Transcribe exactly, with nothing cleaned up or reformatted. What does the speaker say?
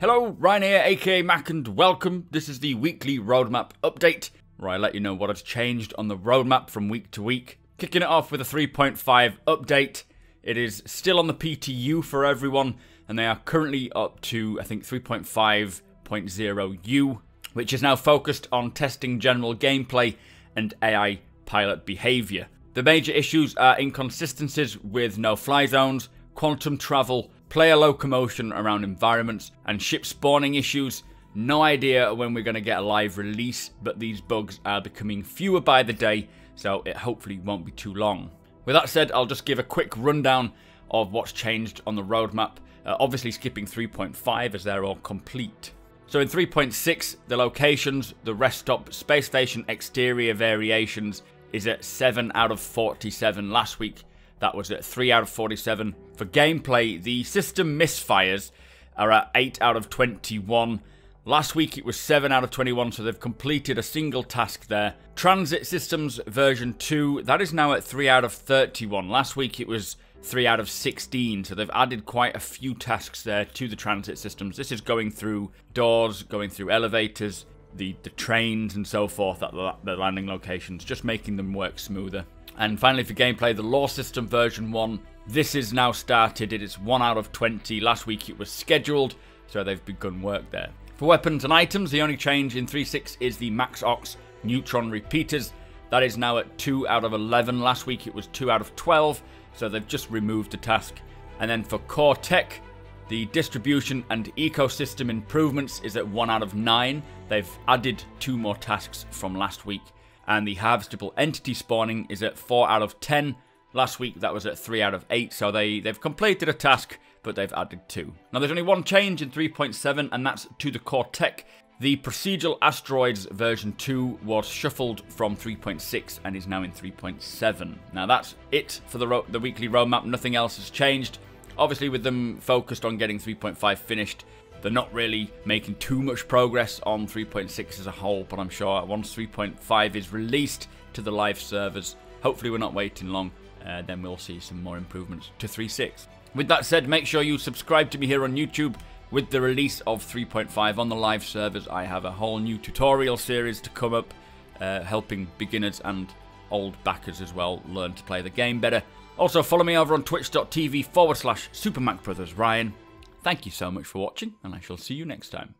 Hello, Ryan here, aka Mac, and welcome. This is the weekly roadmap update, where I let you know what has changed on the roadmap from week to week. Kicking it off with a three point five update. It is still on the P T U for everyone, and they are currently up to, I think, three point five point zero U, which is now focused on testing general gameplay and A I pilot behavior. The major issues are inconsistencies with no-fly zones, quantum travel, player locomotion around environments, and ship spawning issues. No idea when we're going to get a live release, but these bugs are becoming fewer by the day, so it hopefully won't be too long. With that said, I'll just give a quick rundown of what's changed on the roadmap, uh, obviously skipping three point five as they're all complete. So in three point six, the locations, the rest stop, space station exterior variations is at seven out of forty-seven last week. That was at three out of forty-seven. For gameplay, the system misfires are at eight out of twenty-one. Last week it was seven out of twenty-one, so they've completed a single task there. Transit systems version two, that is now at three out of thirty-one. Last week it was three out of sixteen, so they've added quite a few tasks there to the transit systems. This is going through doors, going through elevators, the, the trains and so forth at the, the landing locations, just making them work smoother. And finally for gameplay, the law system version one, this is now started. It is one out of twenty. Last week it was scheduled, so they've begun work there. For weapons and items, the only change in three point six is the Max Ox Neutron Repeaters. That is now at two out of eleven. Last week it was two out of twelve, so they've just removed the task. And then for core tech, the distribution and ecosystem improvements is at one out of nine. They've added two more tasks from last week. And the harvestable entity spawning is at four out of ten. Last week that was at three out of eight, so they, they've completed a task, but they've added two. Now there's only one change in three point seven, and that's to the core tech. The procedural asteroids version two was shuffled from three point six and is now in three point seven. Now that's it for the, ro the weekly roadmap. Nothing else has changed. Obviously with them focused on getting three point five finished, they're not really making too much progress on three point six as a whole, but I'm sure once three point five is released to the live servers, hopefully we're not waiting long, uh, then we'll see some more improvements to three point six. With that said, make sure you subscribe to me here on YouTube. With the release of three point five on the live servers, I have a whole new tutorial series to come up, uh, helping beginners and old backers as well learn to play the game better. Also, follow me over on twitch dot T V forward slash SuperMacBrothers Ryan. Thank you so much for watching, and I shall see you next time.